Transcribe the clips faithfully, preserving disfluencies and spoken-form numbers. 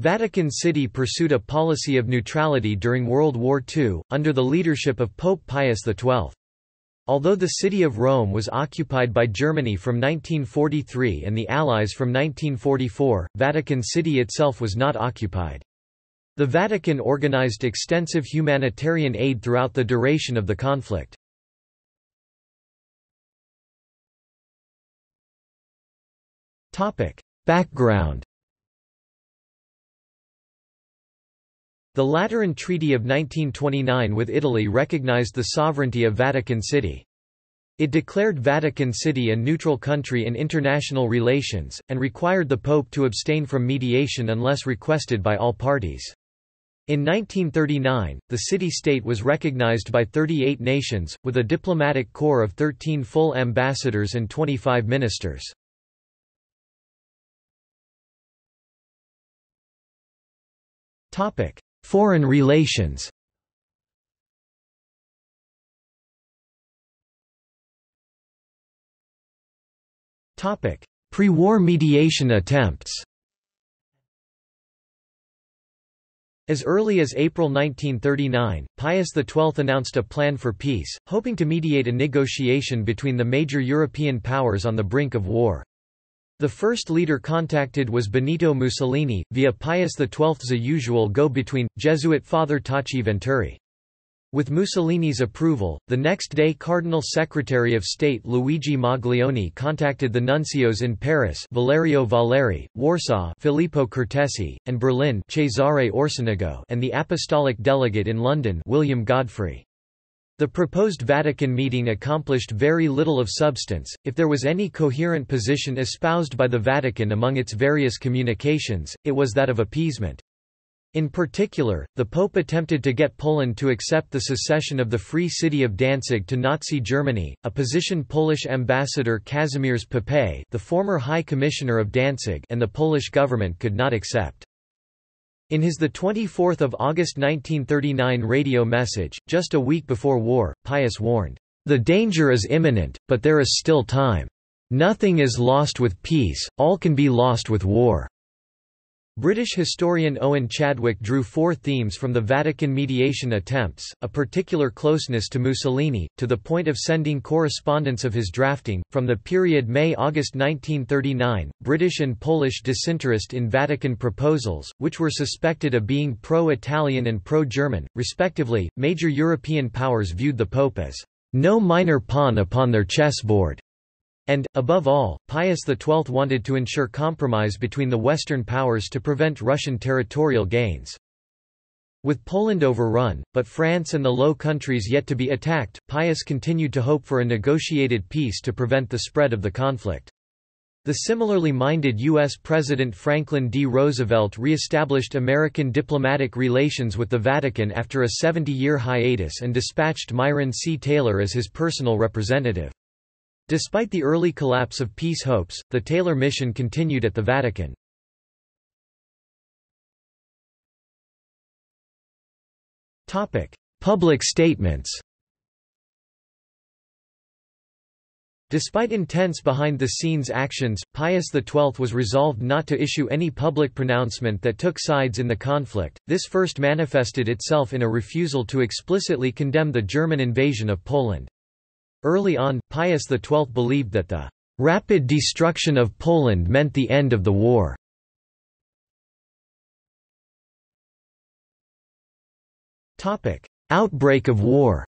Vatican City pursued a policy of neutrality during World War Two, under the leadership of Pope Pius the twelfth. Although the city of Rome was occupied by Germany from nineteen forty-three and the Allies from nineteen forty-four, Vatican City itself was not occupied. The Vatican organized extensive humanitarian aid throughout the duration of the conflict. Background. The Lateran Treaty of nineteen twenty-nine with Italy recognized the sovereignty of Vatican City. It declared Vatican City a neutral country in international relations, and required the Pope to abstain from mediation unless requested by all parties. In nineteen thirty-nine, the city-state was recognized by thirty-eight nations, with a diplomatic corps of thirteen full ambassadors and twenty-five ministers. Foreign relations. Pre-war mediation attempts. As early as April nineteen thirty-nine, Pius the twelfth announced a plan for peace, hoping to mediate a negotiation between the major European powers on the brink of war. The first leader contacted was Benito Mussolini, via Pius the twelfth's usual go-between, Jesuit Father Tachi Venturi. With Mussolini's approval, the next day Cardinal Secretary of State Luigi Maglioni contacted the nuncios in Paris Valerio Valeri, Warsaw Filippo Cortesi, and Berlin Cesare Orsenigo, and the apostolic delegate in London William Godfrey. The proposed Vatican meeting accomplished very little of substance, if there was any coherent position espoused by the Vatican among its various communications, it was that of appeasement. In particular, the Pope attempted to get Poland to accept the secession of the Free City of Danzig to Nazi Germany, a position Polish ambassador Kazimierz Papée, the former High Commissioner of Danzig, and the Polish government could not accept. In his the twenty-fourth of August nineteen thirty-nine radio message, just a week before war, Pius warned, "The danger is imminent, but there is still time. Nothing is lost with peace, all can be lost with war." British historian Owen Chadwick drew four themes from the Vatican mediation attempts, a particular closeness to Mussolini, to the point of sending correspondence of his drafting. From the period May to August nineteen thirty-nine, British and Polish disinterest in Vatican proposals, which were suspected of being pro-Italian and pro-German, respectively, major European powers viewed the Pope as no minor pawn upon their chessboard. And, above all, Pius the twelfth wanted to ensure compromise between the Western powers to prevent Russian territorial gains. With Poland overrun, but France and the Low Countries yet to be attacked, Pius continued to hope for a negotiated peace to prevent the spread of the conflict. The similarly minded U S President Franklin D. Roosevelt re-established American diplomatic relations with the Vatican after a seventy-year hiatus and dispatched Myron C. Taylor as his personal representative. Despite the early collapse of peace hopes, the Taylor mission continued at the Vatican. Public statements. Despite intense behind-the-scenes actions, Pius the twelfth was resolved not to issue any public pronouncement that took sides in the conflict. This first manifested itself in a refusal to explicitly condemn the German invasion of Poland. Early on, Pius the twelfth believed that the rapid destruction of Poland meant the end of the war. Outbreak of war.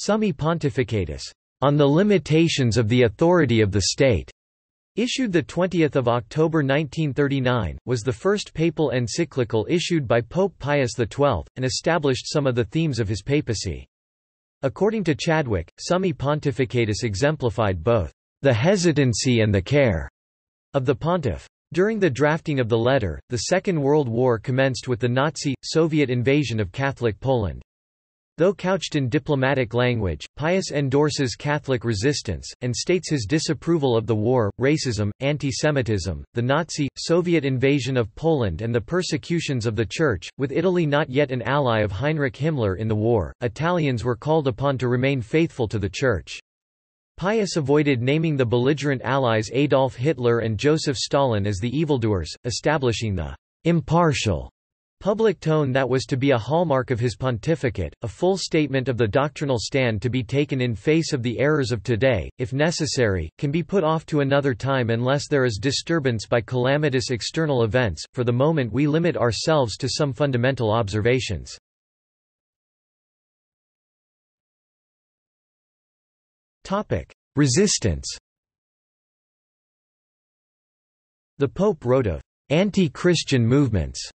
Summi Pontificatus, on the limitations of the authority of the state, issued the twentieth of October nineteen thirty-nine, was the first papal encyclical issued by Pope Pius the twelfth, and established some of the themes of his papacy. According to Chadwick, Summi Pontificatus exemplified both the hesitancy and the care of the pontiff. During the drafting of the letter, the Second World War commenced with the Nazi, Soviet invasion of Catholic Poland. Though couched in diplomatic language, Pius endorses Catholic resistance, and states his disapproval of the war, racism, anti-Semitism, the Nazi, Soviet invasion of Poland and the persecutions of the Church. With Italy not yet an ally of Heinrich Himmler in the war, Italians were called upon to remain faithful to the Church. Pius avoided naming the belligerent allies Adolf Hitler and Joseph Stalin as the evildoers, establishing the impartial public tone that was to be a hallmark of his pontificate, a full statement of the doctrinal stand to be taken in face of the errors of today, if necessary, can be put off to another time unless there is disturbance by calamitous external events. For the moment we limit ourselves to some fundamental observations. Resistance. The Pope wrote of anti-Christian movements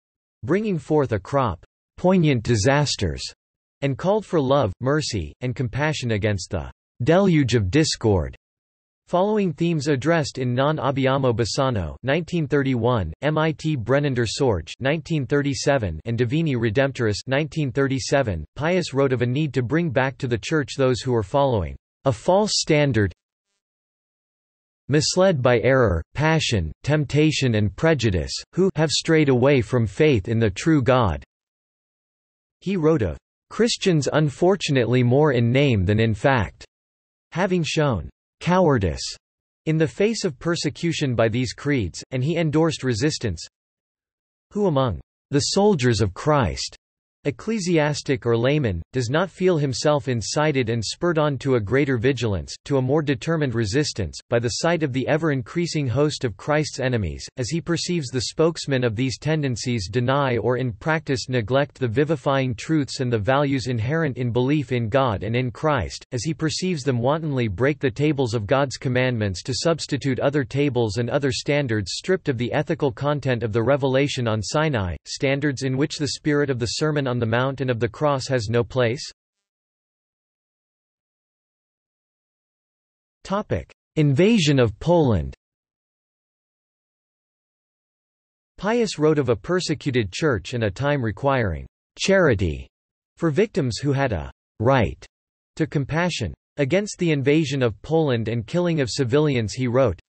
bringing forth a crop poignant disasters, and called for love, mercy, and compassion against the deluge of discord. Following themes addressed in Non Abbiamo Bisogno nineteen thirty-one, Mit Brennender Sorge nineteen thirty-seven, and Divini Redemptoris nineteen thirty-seven, Pius wrote of a need to bring back to the Church those who were following a false standard, misled by error, passion, temptation and prejudice, who have strayed away from faith in the true God. He wrote of Christians unfortunately more in name than in fact, having shown cowardice in the face of persecution by these creeds, and he endorsed resistance. Who among the soldiers of Christ, ecclesiastic or layman, does not feel himself incited and spurred on to a greater vigilance, to a more determined resistance, by the sight of the ever-increasing host of Christ's enemies, as he perceives the spokesmen of these tendencies deny or in practice neglect the vivifying truths and the values inherent in belief in God and in Christ, as he perceives them wantonly break the tables of God's commandments to substitute other tables and other standards stripped of the ethical content of the revelation on Sinai, standards in which the spirit of the Sermon on the Mount and of the Cross has no place? Topic: Invasion of Poland. Pius wrote of a persecuted church and a time requiring charity for victims who had a right to compassion. Against the invasion of Poland and killing of civilians he wrote,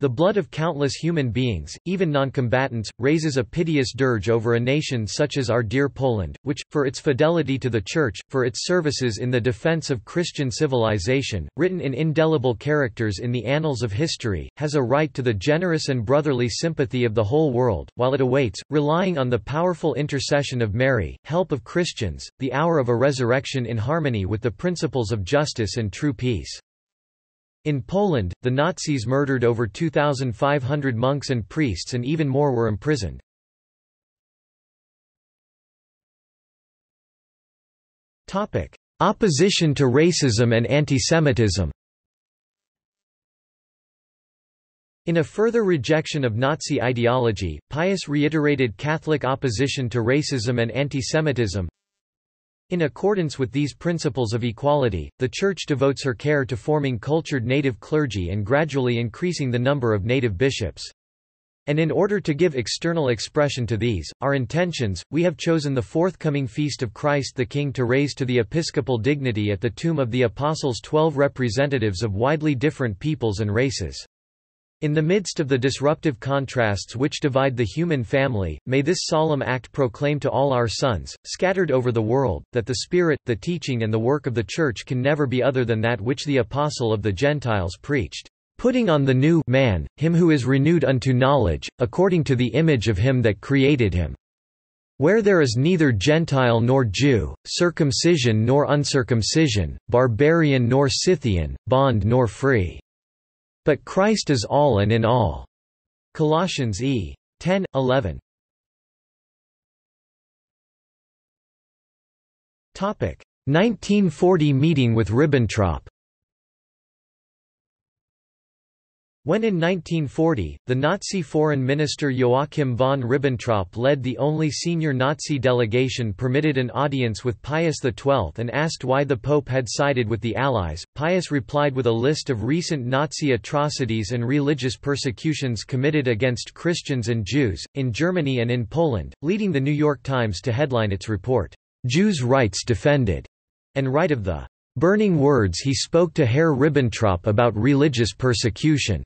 the blood of countless human beings, even non-combatants, raises a piteous dirge over a nation such as our dear Poland, which, for its fidelity to the Church, for its services in the defense of Christian civilization, written in indelible characters in the annals of history, has a right to the generous and brotherly sympathy of the whole world, while it awaits, relying on the powerful intercession of Mary, help of Christians, the hour of a resurrection in harmony with the principles of justice and true peace. In Poland, the Nazis murdered over two thousand five hundred monks and priests, and even more were imprisoned. Topic: Opposition to racism and antisemitism. In a further rejection of Nazi ideology, Pius reiterated Catholic opposition to racism and antisemitism. In accordance with these principles of equality, the Church devotes her care to forming cultured native clergy and gradually increasing the number of native bishops. And in order to give external expression to these, our intentions, we have chosen the forthcoming Feast of Christ the King to raise to the episcopal dignity at the Tomb of the Apostles twelve representatives of widely different peoples and races. In the midst of the disruptive contrasts which divide the human family, may this solemn act proclaim to all our sons, scattered over the world, that the spirit, the teaching and the work of the Church can never be other than that which the Apostle of the Gentiles preached, putting on the new man, him who is renewed unto knowledge, according to the image of him that created him. Where there is neither Gentile nor Jew, circumcision nor uncircumcision, barbarian nor Scythian, bond nor free. But Christ is all and in all. Colossians e. ten, eleven. Topic: nineteen forty meeting with Ribbentrop. When in nineteen forty, the Nazi Foreign Minister Joachim von Ribbentrop led the only senior Nazi delegation permitted an audience with Pius the twelfth and asked why the Pope had sided with the Allies, Pius replied with a list of recent Nazi atrocities and religious persecutions committed against Christians and Jews, in Germany and in Poland, leading the New York Times to headline its report, "Jews' Rights Defended," and write of the burning words he spoke to Herr Ribbentrop about religious persecution.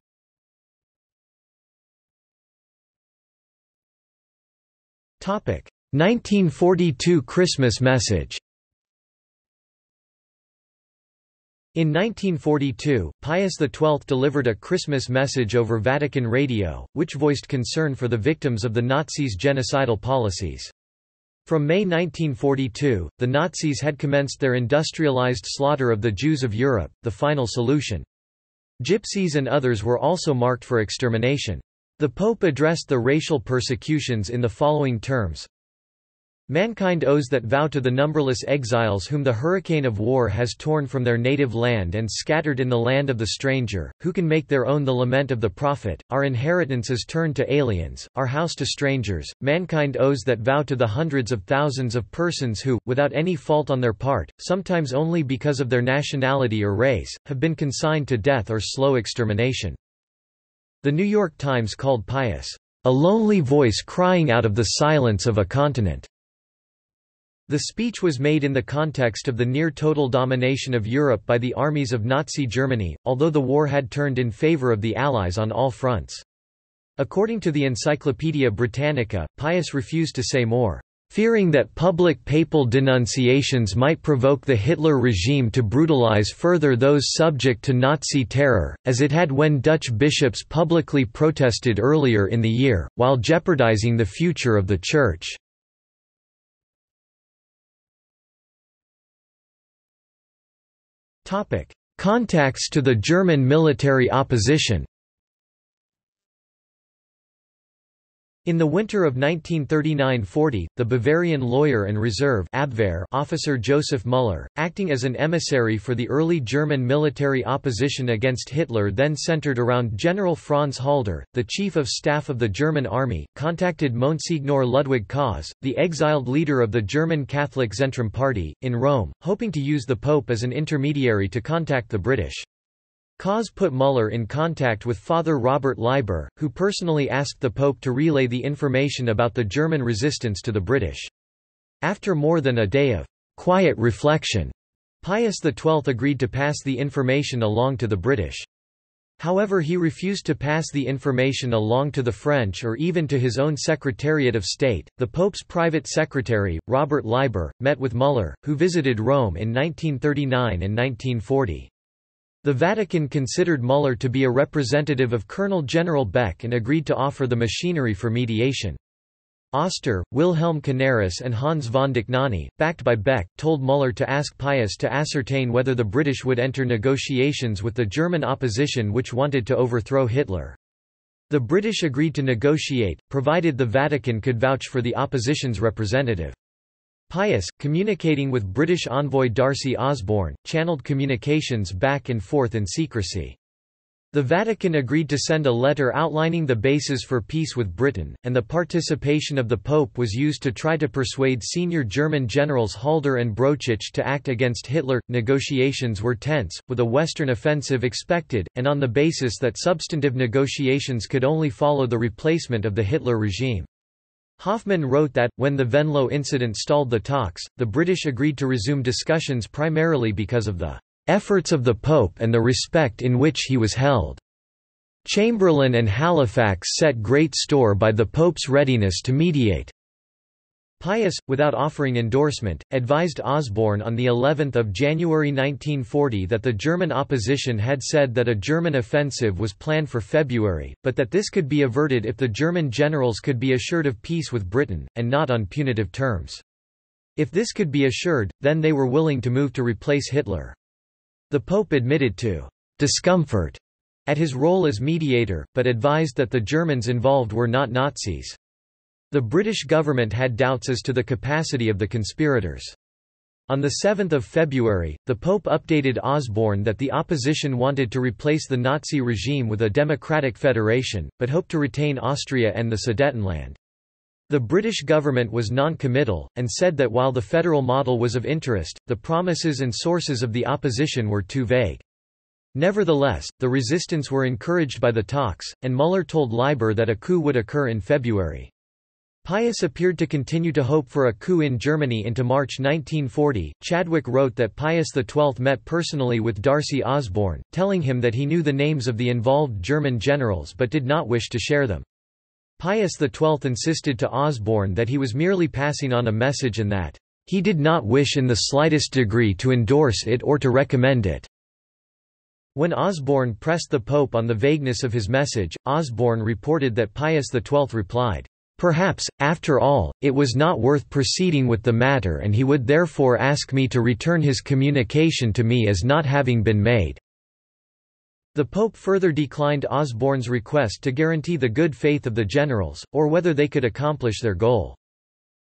nineteen forty-two Christmas message. In nineteen forty-two, Pius the twelfth delivered a Christmas message over Vatican Radio, which voiced concern for the victims of the Nazis' genocidal policies. From May nineteen forty-two, the Nazis had commenced their industrialized slaughter of the Jews of Europe, the final solution. Gypsies and others were also marked for extermination. The Pope addressed the racial persecutions in the following terms: "Mankind owes that vow to the numberless exiles whom the hurricane of war has torn from their native land and scattered in the land of the stranger, who can make their own the lament of the prophet, our inheritance is turned to aliens, our house to strangers. Mankind owes that vow to the hundreds of thousands of persons who, without any fault on their part, sometimes only because of their nationality or race, have been consigned to death or slow extermination." The New York Times called Pius, "a lonely voice crying out of the silence of a continent." The speech was made in the context of the near-total domination of Europe by the armies of Nazi Germany, although the war had turned in favor of the Allies on all fronts. According to the Encyclopaedia Britannica, Pius refused to say more, fearing that public papal denunciations might provoke the Hitler regime to brutalize further those subject to Nazi terror, as it had when Dutch bishops publicly protested earlier in the year, while jeopardizing the future of the Church. Contacts to the German military opposition. In the winter of nineteen thirty-nine forty, the Bavarian lawyer and reserve Abwehr officer Joseph Müller, acting as an emissary for the early German military opposition against Hitler then centered around General Franz Halder, the chief of staff of the German army, contacted Monsignor Ludwig Kaas, the exiled leader of the German Catholic Zentrum Party, in Rome, hoping to use the Pope as an intermediary to contact the British. Kaas put Müller in contact with Father Robert Leiber, who personally asked the Pope to relay the information about the German resistance to the British. After more than a day of quiet reflection, Pius the twelfth agreed to pass the information along to the British. However, he refused to pass the information along to the French or even to his own Secretariat of State. The Pope's private secretary, Robert Leiber, met with Müller, who visited Rome in nineteen thirty-nine and nineteen forty. The Vatican considered Müller to be a representative of Colonel-General Beck and agreed to offer the machinery for mediation. Oster, Wilhelm Canaris and Hans von Dohnanyi, backed by Beck, told Müller to ask Pius to ascertain whether the British would enter negotiations with the German opposition which wanted to overthrow Hitler. The British agreed to negotiate, provided the Vatican could vouch for the opposition's representative. Pius, communicating with British envoy Darcy Osborne, channeled communications back and forth in secrecy. The Vatican agreed to send a letter outlining the basis for peace with Britain, and the participation of the Pope was used to try to persuade senior German generals Halder and Brocich to act against Hitler. Negotiations were tense, with a Western offensive expected, and on the basis that substantive negotiations could only follow the replacement of the Hitler regime. Hoffman wrote that, when the Venlo incident stalled the talks, the British agreed to resume discussions primarily because of the "efforts of the Pope and the respect in which he was held. Chamberlain and Halifax set great store by the Pope's readiness to mediate." Pius, without offering endorsement, advised Osborne on the eleventh of January nineteen forty that the German opposition had said that a German offensive was planned for February, but that this could be averted if the German generals could be assured of peace with Britain, and not on punitive terms. If this could be assured, then they were willing to move to replace Hitler. The Pope admitted to discomfort at his role as mediator, but advised that the Germans involved were not Nazis. The British government had doubts as to the capacity of the conspirators. On the seventh of February, the Pope updated Osborne that the opposition wanted to replace the Nazi regime with a democratic federation, but hoped to retain Austria and the Sudetenland. The British government was non-committal, and said that while the federal model was of interest, the promises and sources of the opposition were too vague. Nevertheless, the resistance were encouraged by the talks, and Müller told Leiber that a coup would occur in February. Pius appeared to continue to hope for a coup in Germany into March nineteen forty. Chadwick wrote that Pius the twelfth met personally with Darcy Osborne, telling him that he knew the names of the involved German generals but did not wish to share them. Pius the twelfth insisted to Osborne that he was merely passing on a message and that he did not wish in the slightest degree to endorse it or to recommend it. When Osborne pressed the Pope on the vagueness of his message, Osborne reported that Pius the twelfth replied, "Perhaps, after all, it was not worth proceeding with the matter and he would therefore ask me to return his communication to me as not having been made." The Pope further declined Osborne's request to guarantee the good faith of the generals, or whether they could accomplish their goal.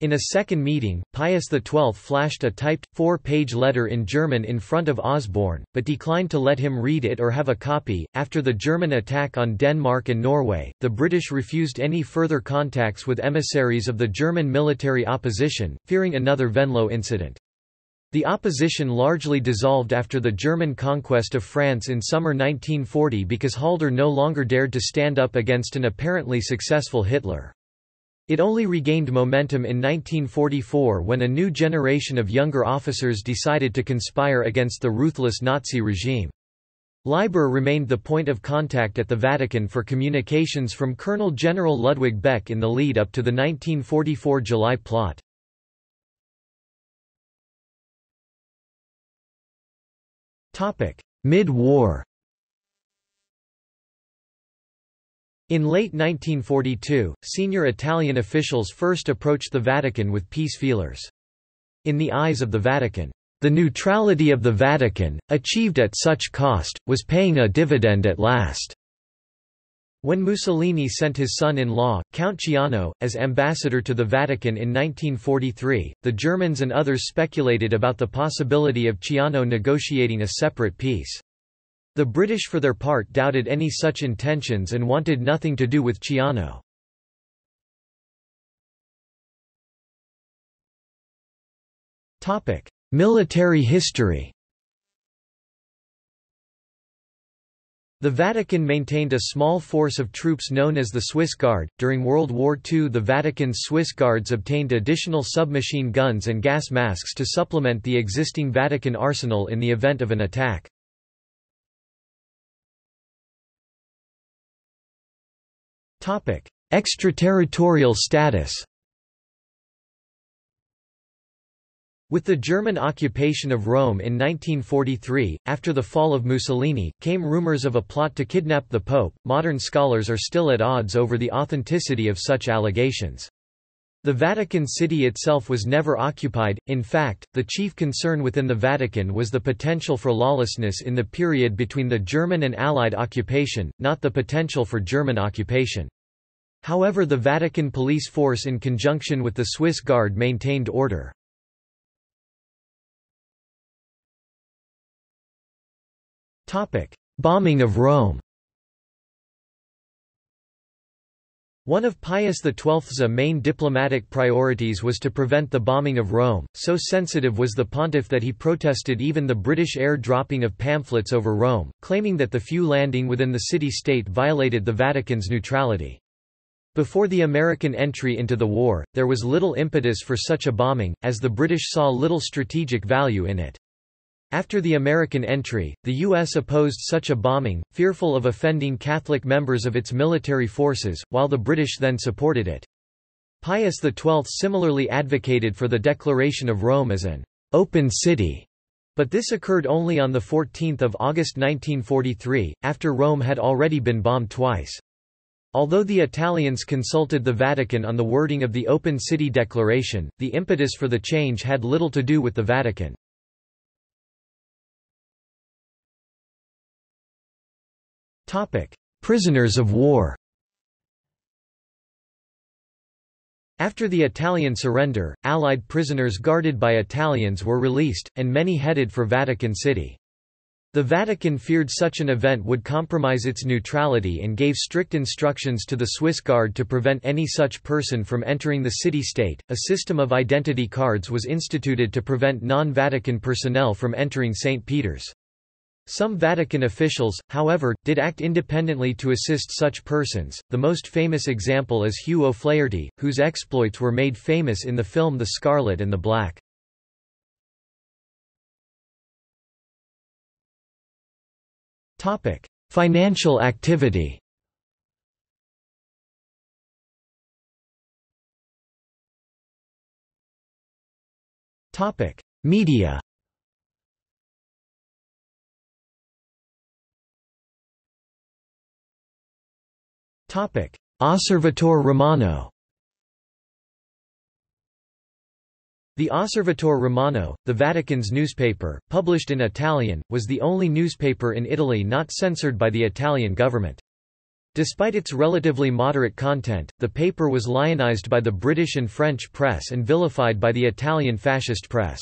In a second meeting, Pius the twelfth flashed a typed, four-page letter in German in front of Osborne, but declined to let him read it or have a copy. After the German attack on Denmark and Norway, the British refused any further contacts with emissaries of the German military opposition, fearing another Venlo incident. The opposition largely dissolved after the German conquest of France in summer nineteen forty because Halder no longer dared to stand up against an apparently successful Hitler. It only regained momentum in nineteen forty-four when a new generation of younger officers decided to conspire against the ruthless Nazi regime. Leiber remained the point of contact at the Vatican for communications from Colonel-General Ludwig Beck in the lead up to the nineteen forty-four July plot. Mid-war. In late nineteen forty-two, senior Italian officials first approached the Vatican with peace feelers. In the eyes of the Vatican, the neutrality of the Vatican, achieved at such cost, was paying a dividend at last. When Mussolini sent his son-in-law, Count Ciano, as ambassador to the Vatican in nineteen forty-three, the Germans and others speculated about the possibility of Ciano negotiating a separate peace. The British for their part doubted any such intentions and wanted nothing to do with Ciano. Military history. The Vatican maintained a small force of troops known as the Swiss Guard. During World War Two, the Vatican's Swiss Guards obtained additional submachine guns and gas masks to supplement the existing Vatican arsenal in the event of an attack. Topic: Extraterritorial status. With the German occupation of Rome in nineteen forty-three, after the fall of Mussolini, came rumors of a plot to kidnap the Pope. Modern scholars are still at odds over the authenticity of such allegations. The Vatican City itself was never occupied. In fact, the chief concern within the Vatican was the potential for lawlessness in the period between the German and Allied occupation, not the potential for German occupation. However, the Vatican police force in conjunction with the Swiss Guard maintained order. Topic: Bombing of Rome. One of Pius the twelfth's main diplomatic priorities was to prevent the bombing of Rome. So sensitive was the pontiff that he protested even the British air dropping of pamphlets over Rome, claiming that the few landing within the city-state violated the Vatican's neutrality. Before the American entry into the war, there was little impetus for such a bombing, as the British saw little strategic value in it. After the American entry, the U S opposed such a bombing, fearful of offending Catholic members of its military forces, while the British then supported it. Pius the twelfth similarly advocated for the declaration of Rome as an open city, but this occurred only on the fourteenth of August nineteen forty-three, after Rome had already been bombed twice. Although the Italians consulted the Vatican on the wording of the Open City Declaration, the impetus for the change had little to do with the Vatican. Prisoners of war. After the Italian surrender, Allied prisoners guarded by Italians were released, and many headed for Vatican City. The Vatican feared such an event would compromise its neutrality and gave strict instructions to the Swiss Guard to prevent any such person from entering the city-state. A system of identity cards was instituted to prevent non-Vatican personnel from entering Saint Peter's. Some Vatican officials, however, did act independently to assist such persons. The most famous example is Hugh O'Flaherty, whose exploits were made famous in the film The Scarlet and the Black. Topic: Financial activity. Topic: Media. Osservatore Romano. The Osservatore Romano, the Vatican's newspaper, published in Italian, was the only newspaper in Italy not censored by the Italian government. Despite its relatively moderate content, the paper was lionized by the British and French press and vilified by the Italian fascist press.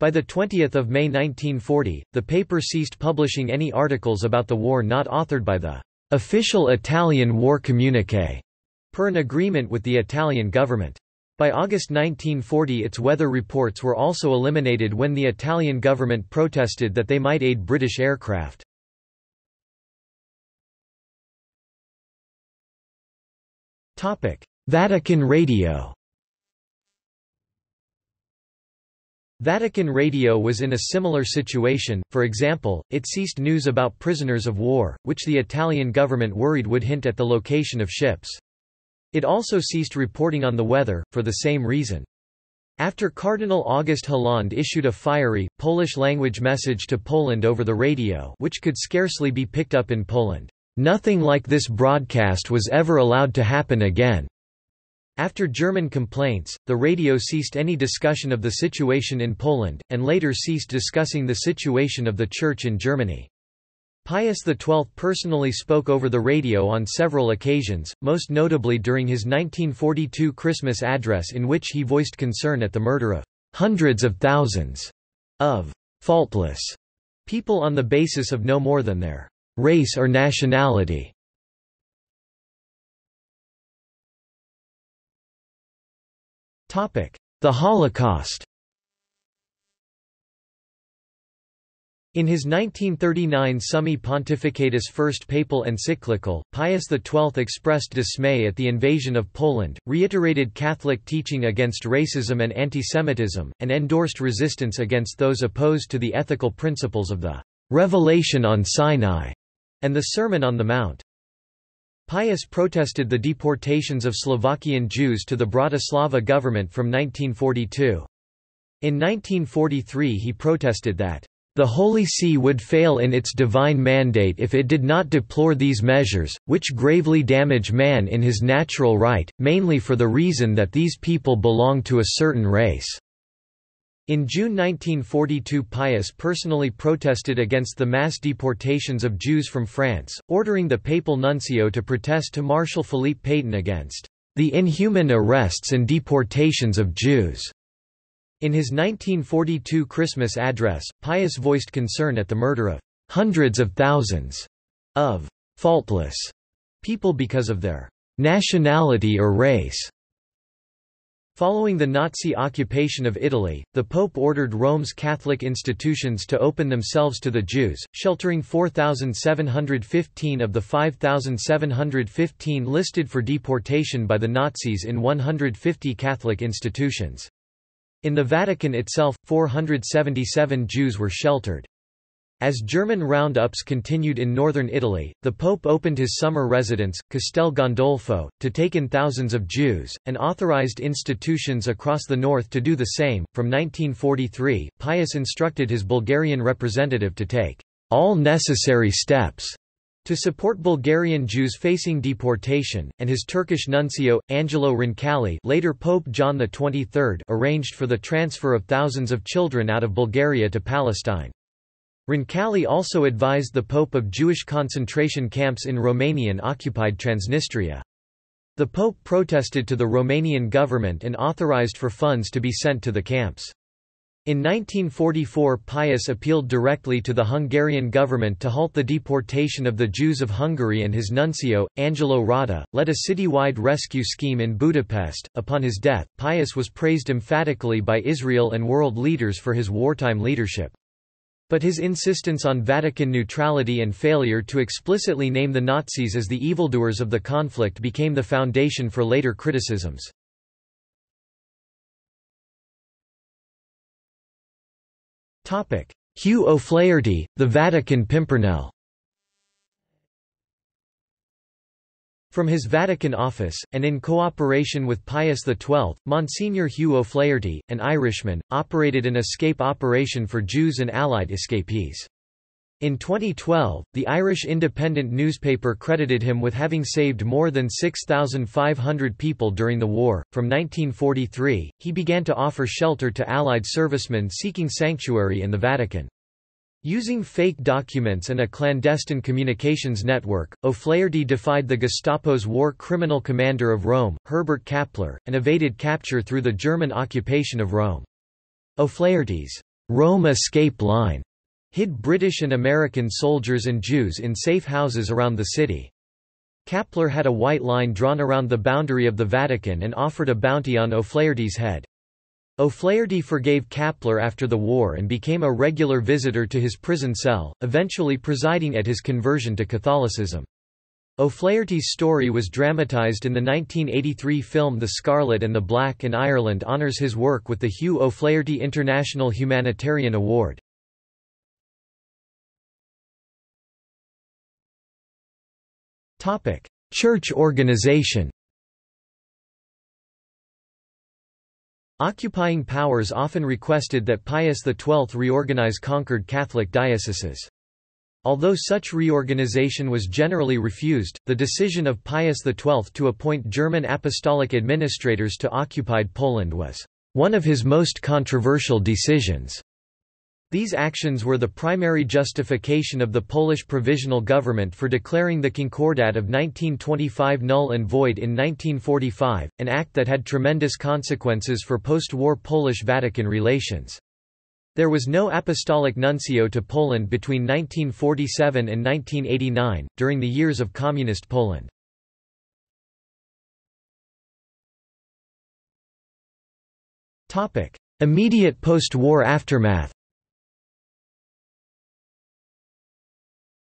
By twentieth of May nineteen forty, the paper ceased publishing any articles about the war not authored by the official Italian war communique, per an agreement with the Italian government. By August nineteen forty, its weather reports were also eliminated when the Italian government protested that they might aid British aircraft. Topic: Vatican Radio. Vatican Radio was in a similar situation. For example, it ceased news about prisoners of war, which the Italian government worried would hint at the location of ships. It also ceased reporting on the weather, for the same reason. After Cardinal August Hollande issued a fiery, Polish-language message to Poland over the radio, which could scarcely be picked up in Poland, "Nothing like this broadcast was ever allowed to happen again." After German complaints, the radio ceased any discussion of the situation in Poland, and later ceased discussing the situation of the Church in Germany. Pius the twelfth personally spoke over the radio on several occasions, most notably during his nineteen forty-two Christmas address, in which he voiced concern at the murder of hundreds of thousands of faultless people on the basis of no more than their race or nationality. The Holocaust. In his nineteen thirty-nine Summi Pontificatus first papal encyclical, Pius the twelfth expressed dismay at the invasion of Poland, reiterated Catholic teaching against racism and antisemitism, and endorsed resistance against those opposed to the ethical principles of the Revelation on Sinai and the Sermon on the Mount. Pius protested the deportations of Slovakian Jews to the Bratislava government from nineteen forty-two. In nineteen forty-three he protested that the Holy See would fail in its divine mandate if it did not deplore these measures, which gravely damage man in his natural right, mainly for the reason that these people belong to a certain race. In June nineteen forty-two, Pius personally protested against the mass deportations of Jews from France, ordering the papal nuncio to protest to Marshal Philippe Pétain against the inhuman arrests and deportations of Jews. In his nineteen forty-two Christmas address, Pius voiced concern at the murder of hundreds of thousands of faultless people because of their nationality or race. Following the Nazi occupation of Italy, the Pope ordered Rome's Catholic institutions to open themselves to the Jews, sheltering four thousand seven hundred fifteen of the five thousand seven hundred fifteen listed for deportation by the Nazis in one hundred fifty Catholic institutions. In the Vatican itself, four hundred seventy-seven Jews were sheltered. As German roundups continued in northern Italy, the Pope opened his summer residence, Castel Gandolfo, to take in thousands of Jews, and authorized institutions across the north to do the same. From nineteen forty-three, Pius instructed his Bulgarian representative to take all necessary steps to support Bulgarian Jews facing deportation, and his Turkish nuncio, Angelo Roncalli, later Pope John the twenty-third, arranged for the transfer of thousands of children out of Bulgaria to Palestine. Roncalli also advised the Pope of Jewish concentration camps in Romanian-occupied Transnistria. The Pope protested to the Romanian government and authorized for funds to be sent to the camps. In nineteen forty-four, Pius appealed directly to the Hungarian government to halt the deportation of the Jews of Hungary, and his nuncio, Angelo Rada, led a citywide rescue scheme in Budapest. Upon his death, Pius was praised emphatically by Israel and world leaders for his wartime leadership. But his insistence on Vatican neutrality and failure to explicitly name the Nazis as the evildoers of the conflict became the foundation for later criticisms. Hugh O'Flaherty, the Vatican Pimpernel. From his Vatican office, and in cooperation with Pius the twelfth, Monsignor Hugh O'Flaherty, an Irishman, operated an escape operation for Jews and Allied escapees. In twenty twelve, the Irish Independent newspaper credited him with having saved more than six thousand five hundred people during the war. From nineteen forty-three, he began to offer shelter to Allied servicemen seeking sanctuary in the Vatican. Using fake documents and a clandestine communications network, O'Flaherty defied the Gestapo's war criminal commander of Rome, Herbert Kappler, and evaded capture through the German occupation of Rome. O'Flaherty's Rome escape line hid British and American soldiers and Jews in safe houses around the city. Kappler had a white line drawn around the boundary of the Vatican and offered a bounty on O'Flaherty's head. O'Flaherty forgave Kappler after the war and became a regular visitor to his prison cell, eventually presiding at his conversion to Catholicism. O'Flaherty's story was dramatized in the nineteen eighty-three film The Scarlet and the Black, and Ireland honors his work with the Hugh O'Flaherty International Humanitarian Award. Church organization. Occupying powers often requested that Pius the twelfth reorganize conquered Catholic dioceses. Although such reorganization was generally refused, the decision of Pius the twelfth to appoint German apostolic administrators to occupied Poland was one of his most controversial decisions. These actions were the primary justification of the Polish provisional government for declaring the Concordat of nineteen twenty-five null and void in nineteen forty-five, an act that had tremendous consequences for post-war Polish-Vatican relations. There was no apostolic nuncio to Poland between nineteen forty-seven and nineteen eighty-nine, during the years of Communist Poland. Immediate post-war aftermath.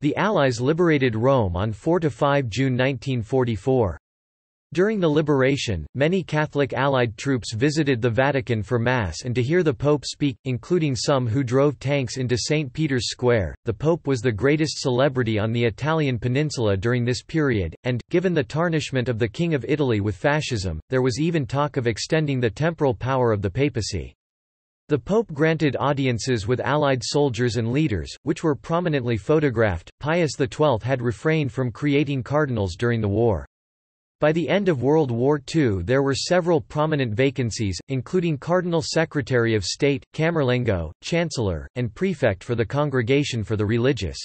The Allies liberated Rome on the fourth to fifth of June nineteen forty-four. During the liberation, many Catholic Allied troops visited the Vatican for Mass and to hear the Pope speak, including some who drove tanks into Saint Peter's Square. The Pope was the greatest celebrity on the Italian peninsula during this period, and, given the tarnishment of the King of Italy with fascism, there was even talk of extending the temporal power of the papacy. The Pope granted audiences with Allied soldiers and leaders, which were prominently photographed. Pius the twelfth had refrained from creating cardinals during the war. By the end of World War Two, there were several prominent vacancies, including Cardinal Secretary of State, Camerlengo, Chancellor, and Prefect for the Congregation for the Religious.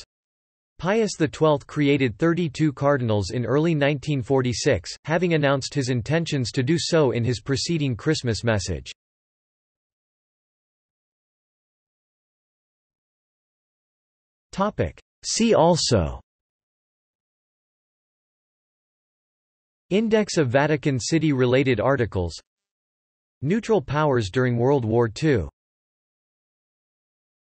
Pius the twelfth created thirty-two cardinals in early nineteen forty-six, having announced his intentions to do so in his preceding Christmas message. See also: Index of Vatican City related articles, Neutral powers during World War Two.